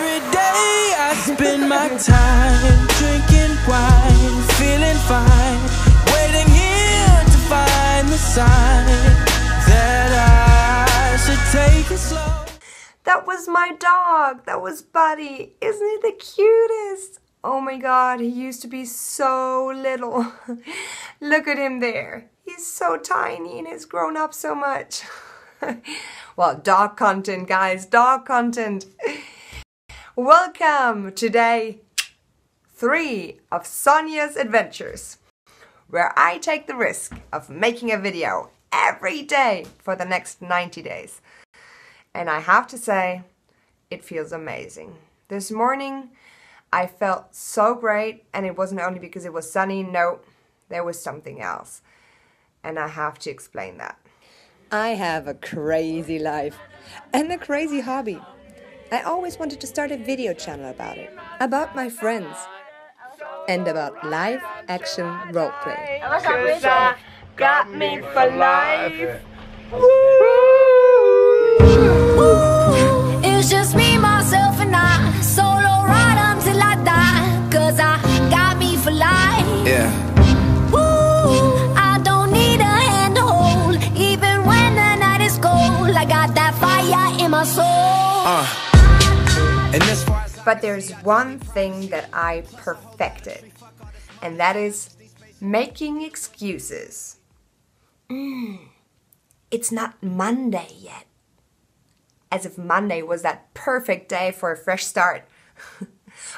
Every day I spend my time drinking wine, feeling fine, waiting here to find the sign that I should take it slow. That was my dog. That was Buddy. Isn't he the cutest? Oh my god, he used to be so little. Look at him there. He's so tiny and has grown up so much. Well, dog content, guys, dog content. Welcome to day 3 of Sonja's Adventures, where I take the risk of making a video every day for the next 90 days. And I have to say, it feels amazing. This morning, I felt so great, and it wasn't only because it was sunny, no, there was something else. And I have to explain that. I have a crazy life and a crazy hobby. I always wanted to start a video channel about it, about my friends, and about live action roleplay. Cause I got me for life. Woo! It's just me, myself, and I. Solo ride until I die. Cause I got me for life. Yeah. But there's one thing that I perfected, and that is making excuses. It's not Monday yet. As if Monday was that perfect day for a fresh start.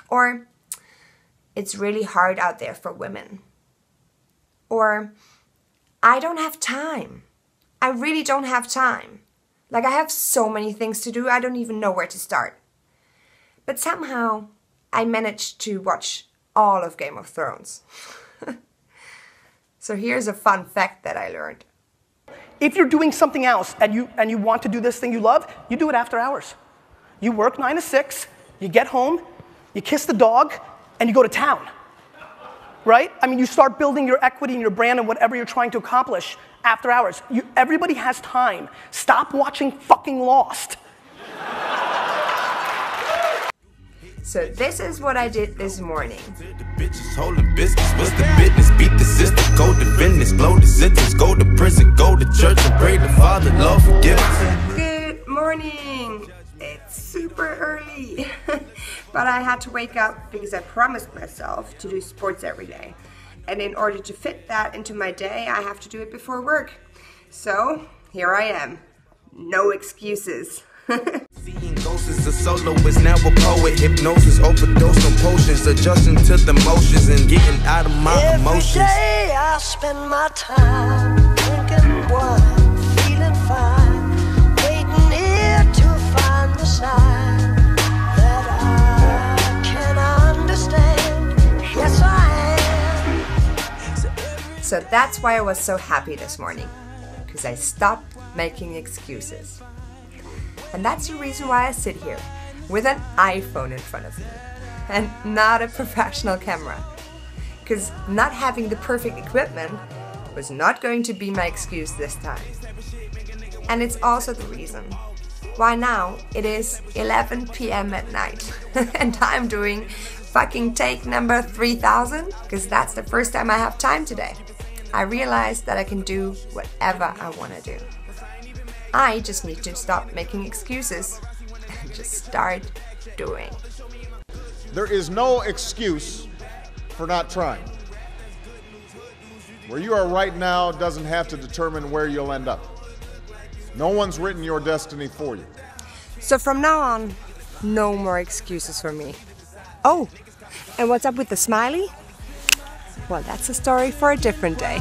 Or, it's really hard out there for women. Or, I don't have time. I really don't have time. Like, I have so many things to do, I don't even know where to start. But somehow, I managed to watch all of Game of Thrones. So here's a fun fact that I learned. If you're doing something else and you want to do this thing you love, you do it after hours. You work 9 to 6, you get home, you kiss the dog, and you go to town. Right? I mean, you start building your equity and your brand and whatever you're trying to accomplish after hours. Everybody has time. Stop watching fucking Lost. So this is what I did this morning. Good morning. It's super early. But I had to wake up because I promised myself to do sports every day. And in order to fit that into my day, I have to do it before work. So, here I am. No excuses. Seeing ghosts as a soloist, now a poet. Hypnosis, overdose on potions, adjusting to the motions and getting out of my emotions. Every day I spend my time drinking wine, feeling fine, waiting here to find the sign. So that's why I was so happy this morning, because I stopped making excuses. And that's the reason why I sit here with an iPhone in front of me and not a professional camera, because not having the perfect equipment was not going to be my excuse this time. And it's also the reason why now it is 11 PM at night and I'm doing fucking take number 3000, because that's the first time I have time today. I realized that I can do whatever I want to do. I just need to stop making excuses and just start doing. There is no excuse for not trying. Where you are right now doesn't have to determine where you'll end up. No one's written your destiny for you. So from now on, no more excuses for me. Oh, and what's up with the smiley? Well, that's a story for a different day.